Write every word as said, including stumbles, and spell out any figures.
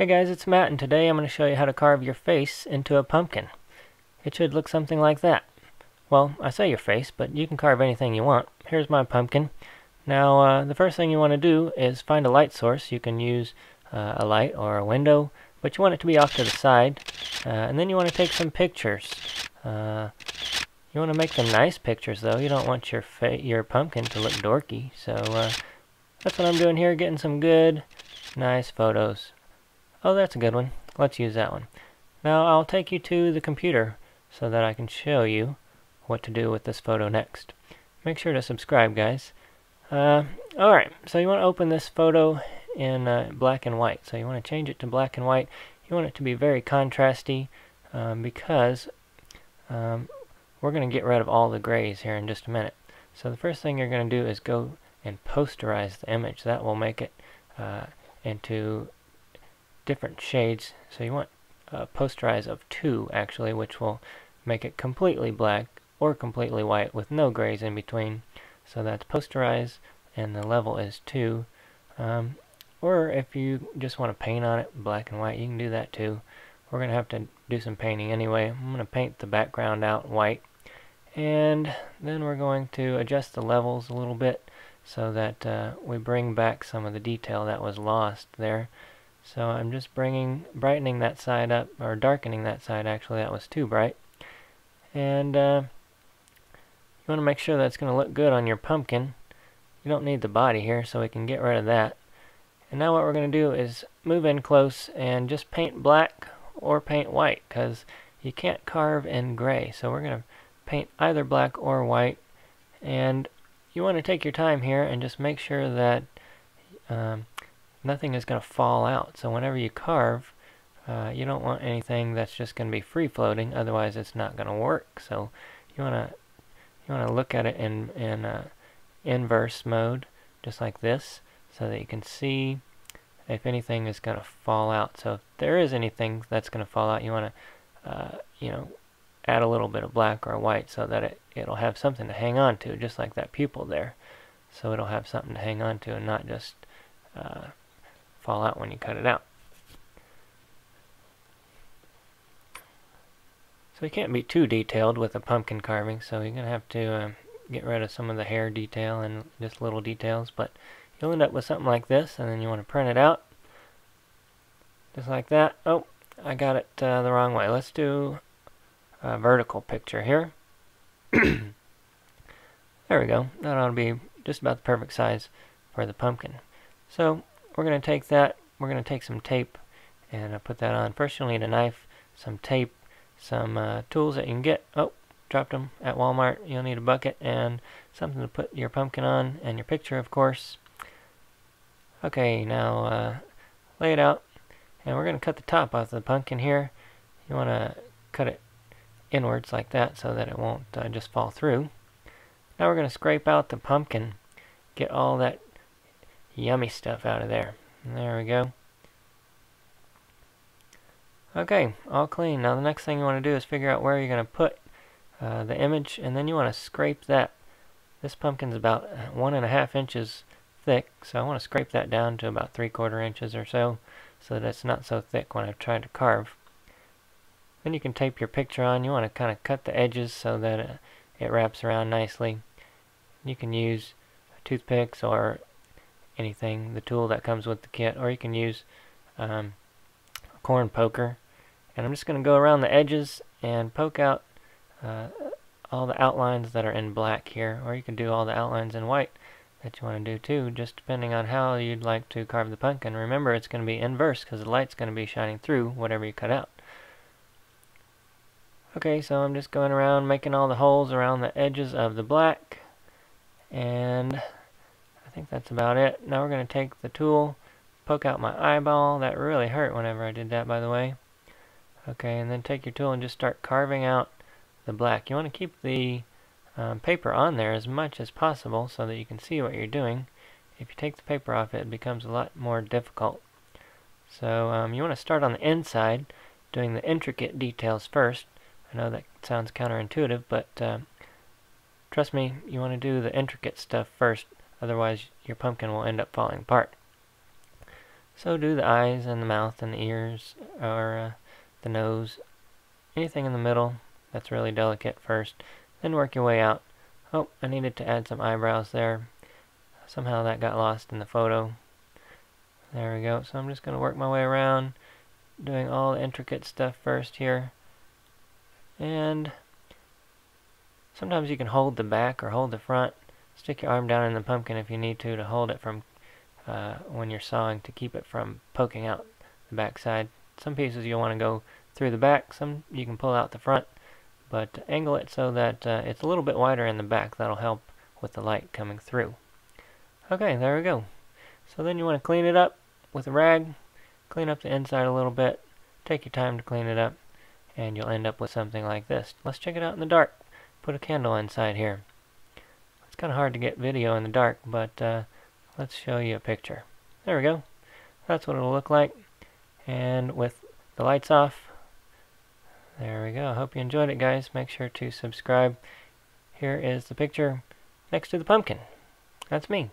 Hey guys, it's Matt, and today I'm going to show you how to carve your face into a pumpkin. It should look something like that. Well, I say your face, but you can carve anything you want. Here's my pumpkin. Now, uh, the first thing you want to do is find a light source. You can use uh, a light or a window, but you want it to be off to the side. Uh, and then you want to take some pictures. Uh, you want to make them nice pictures, though. You don't want your, fa your pumpkin to look dorky. So uh, that's what I'm doing here, getting some good, nice photos. Oh, that's a good one. Let's use that one. Now I'll take you to the computer so that I can show you what to do with this photo next. Make sure to subscribe, guys. Uh, Alright, so you want to open this photo in uh, black and white. So you want to change it to black and white. You want it to be very contrasty um, because um, we're going to get rid of all the grays here in just a minute. So the first thing you're going to do is go and posterize the image. That will make it uh, into different shades, so you want a posterize of two actually, which will make it completely black or completely white with no grays in between. So that's posterize, and the level is two. Um, or if you just want to paint on it black and white, you can do that too. We're going to have to do some painting anyway. I'm going to paint the background out white, and then we're going to adjust the levels a little bit so that uh, we bring back some of the detail that was lost there. So I'm just bringing, brightening that side up, or darkening that side actually, that was too bright. And uh, you want to make sure that's going to look good on your pumpkin. You don't need the body here, so we can get rid of that. And now what we're going to do is move in close and just paint black or paint white, because you can't carve in gray. So we're going to paint either black or white. And you want to take your time here and just make sure that um, nothing is going to fall out. So whenever you carve, uh, you don't want anything that's just going to be free-floating, otherwise it's not going to work. So you want to you want to look at it in, in uh, inverse mode, just like this, so that you can see if anything is going to fall out. So if there is anything that's going to fall out, you want to uh, you know, add a little bit of black or white so that it, it'll have something to hang on to, just like that pupil there. So it'll have something to hang on to and not just uh, fall out when you cut it out. So you can't be too detailed with a pumpkin carving, so you're going to have to uh, get rid of some of the hair detail and just little details, but you'll end up with something like this, and then you want to print it out just like that. Oh, I got it uh, the wrong way. Let's do a vertical picture here. There we go. That ought to be just about the perfect size for the pumpkin. So we're going to take that, we're going to take some tape and uh, put that on. First you'll need a knife, some tape, some uh, tools that you can get. Oh, dropped them at Walmart. You'll need a bucket and something to put your pumpkin on, and your picture, of course. Okay, now uh, lay it out, and we're going to cut the top off the pumpkin here. You want to cut it inwards like that so that it won't uh, just fall through. Now we're going to scrape out the pumpkin, get all that yummy stuff out of there. There we go. Okay, all clean. Now the next thing you want to do is figure out where you're going to put uh, the image, and then you want to scrape that. This pumpkin's about one and a half inches thick, so I want to scrape that down to about three quarter inches or so, so that it's not so thick when I try to carve. Then you can tape your picture on. You want to kind of cut the edges so that it, it wraps around nicely. You can use toothpicks or anything, the tool that comes with the kit, or you can use um, a corn poker. And I'm just going to go around the edges and poke out uh, all the outlines that are in black here, or you can do all the outlines in white that you want to do too, just depending on how you'd like to carve the pumpkin. Remember, it's going to be inverse because the light's going to be shining through whatever you cut out. Okay, so I'm just going around making all the holes around the edges of the black, and I think that's about it. Now we're going to take the tool, poke out my eyeball. That really hurt whenever I did that, by the way. Okay, and then take your tool and just start carving out the black. You want to keep the um, paper on there as much as possible so that you can see what you're doing. If you take the paper off, it becomes a lot more difficult. So um, you want to start on the inside, doing the intricate details first. I know that sounds counterintuitive, but uh, trust me, you want to do the intricate stuff first. Otherwise, your pumpkin will end up falling apart. So do the eyes and the mouth and the ears, or uh, the nose, anything in the middle that's really delicate first, then work your way out. Oh, I needed to add some eyebrows there. Somehow that got lost in the photo. There we go. So I'm just going to work my way around, doing all the intricate stuff first here. And sometimes you can hold the back or hold the front. Stick your arm down in the pumpkin if you need to to hold it from uh, when you're sawing, to keep it from poking out the back side. Some pieces you'll want to go through the back, some you can pull out the front, but angle it so that uh, it's a little bit wider in the back. That'll help with the light coming through. Okay, there we go. So then you want to clean it up with a rag, clean up the inside a little bit, take your time to clean it up, and you'll end up with something like this. Let's check it out in the dark. Put a candle inside here. It's kind of hard to get video in the dark, but uh, let's show you a picture. There we go. That's what it'll look like. And with the lights off, there we go. I hope you enjoyed it, guys. Make sure to subscribe. Here is the picture next to the pumpkin. That's me.